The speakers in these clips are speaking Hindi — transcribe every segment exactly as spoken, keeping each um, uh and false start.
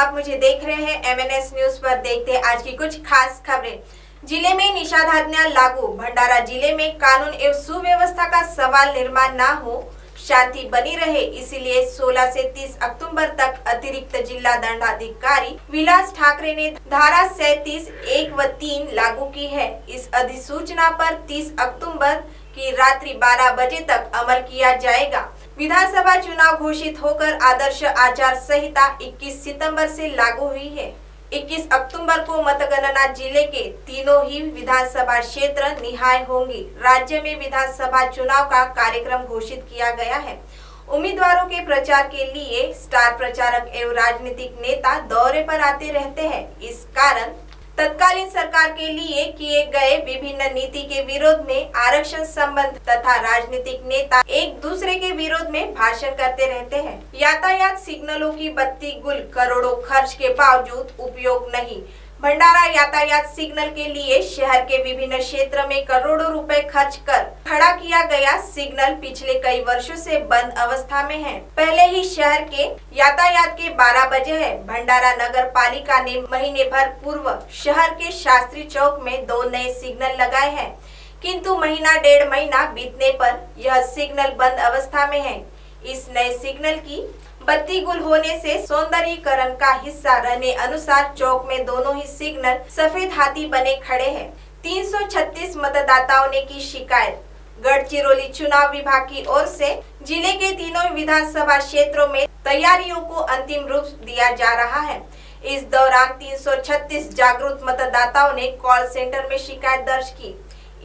आप मुझे देख रहे हैं एमएनएस न्यूज पर। देखते हैं आज की कुछ खास खबरें। जिले में निषेधाज्ञा लागू। भंडारा जिले में कानून एवं सुव्यवस्था का सवाल निर्माण न हो, शांति बनी रहे, इसीलिए सोलह से तीस अक्टूबर तक अतिरिक्त जिला दंडाधिकारी विलास ठाकरे ने धारा सैतीस एक व तीन लागू की है। इस अधिसूचना पर तीस अक्टूबर की रात्रि बारह बजे तक अमल किया जाएगा। विधानसभा चुनाव घोषित होकर आदर्श आचार संहिता इक्कीस सितंबर से लागू हुई है। इक्कीस अक्टूबर को मतगणना जिले के तीनों ही विधानसभा क्षेत्र निहाय होंगी। राज्य में विधानसभा चुनाव का कार्यक्रम घोषित किया गया है। उम्मीदवारों के प्रचार के लिए स्टार प्रचारक एवं राजनीतिक नेता दौरे पर आते रहते हैं। इस कारण तत्कालीन सरकार के लिए किए गए विभिन्न नीति के विरोध में आरक्षण संबंध तथा राजनीतिक नेता एक दूसरे के विरोध में भाषण करते रहते हैं। यातायात सिग्नलों की बत्ती गुल, करोड़ों खर्च के बावजूद उपयोग नहीं। भंडारा यातायात सिग्नल के लिए शहर के विभिन्न क्षेत्र में करोड़ों रुपए खर्च कर खड़ा किया गया सिग्नल पिछले कई वर्षों से बंद अवस्था में है। पहले ही शहर के यातायात के बारह बजे है। भंडारा नगर पालिका ने महीने भर पूर्व शहर के शास्त्री चौक में दो नए सिग्नल लगाए हैं, किंतु महीना डेढ़ महीना बीतने पर यह सिग्नल बंद अवस्था में है। इस नए सिग्नल की बत्ती गुल होने से सौंदर्यीकरण का हिस्सा रहने अनुसार चौक में दोनों ही सिग्नल सफेद हाथी बने खड़े हैं। तीन सौ छत्तीस मतदाताओं ने की शिकायत। गढ़चिरौली चुनाव विभाग की ओर से जिले के तीनों विधानसभा क्षेत्रों में तैयारियों को अंतिम रूप दिया जा रहा है। इस दौरान तीन सौ छत्तीस जागरूक मतदाताओं ने कॉल सेंटर में शिकायत दर्ज की।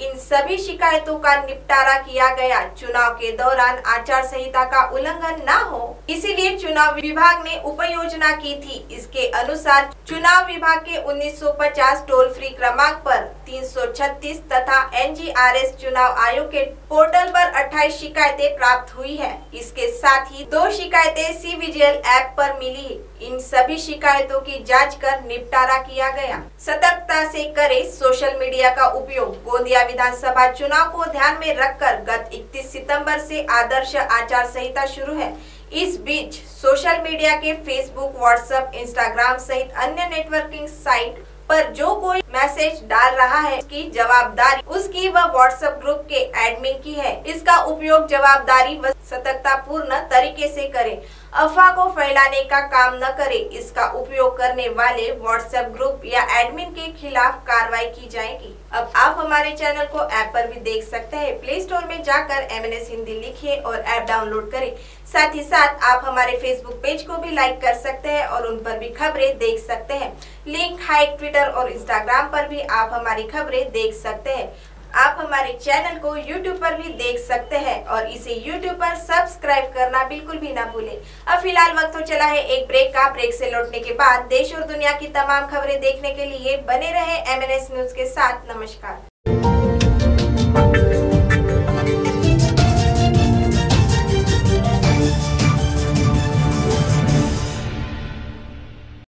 इन सभी शिकायतों का निपटारा किया गया। चुनाव के दौरान आचार संहिता का उल्लंघन न हो, इसीलिए चुनाव विभाग ने उपयोजना की थी। इसके अनुसार चुनाव विभाग के उन्नीस सौ पचास टोल फ्री क्रमांक पर तीन सौ छत्तीस तथा एन जी आर एस चुनाव आयोग के पोर्टल पर अट्ठाईस शिकायतें प्राप्त हुई है। इसके साथ ही दो शिकायतें सी विजिल ऐप पर मिली। इन सभी शिकायतों की जांच कर निपटारा किया गया। सतर्कता से करें सोशल मीडिया का उपयोग। गोंदिया विधानसभा चुनाव को ध्यान में रखकर गत इकतीस सितंबर से आदर्श आचार संहिता शुरू है। इस बीच सोशल मीडिया के फेसबुक, व्हाट्सएप, इंस्टाग्राम सहित अन्य नेटवर्किंग साइट पर जो कोई मैसेज डाल रहा है, इसकी जवाबदारी उसकी व व्हाट्सएप ग्रुप के एडमिन की है। इसका उपयोग जवाबदारी व सतर्कता पूर्ण तरीके से करें। अफवाह को फैलाने का काम न करें। इसका उपयोग करने वाले व्हाट्सएप ग्रुप या एडमिन के खिलाफ कार्रवाई की जाएगी। अब आप हमारे चैनल को ऐप पर भी देख सकते हैं। प्ले स्टोर में जाकर एमएनएस हिंदी लिखिए और ऐप डाउनलोड करें। साथ ही साथ आप हमारे फेसबुक पेज को भी लाइक कर सकते हैं और उन पर भी खबरें देख सकते हैं। लिंक हाइक, ट्विटर और इंस्टाग्राम पर भी आप हमारी खबरें देख सकते हैं। आप हमारे चैनल को यूट्यूब पर भी देख सकते हैं और इसे यूट्यूब पर सब्सक्राइब करना बिल्कुल भी ना भूलें। अब फिलहाल वक्त हो चला है एक ब्रेक का। ब्रेक से लौटने के बाद देश और दुनिया की तमाम खबरें देखने के लिए बने रहे एमएनएस न्यूज के साथ। नमस्कार।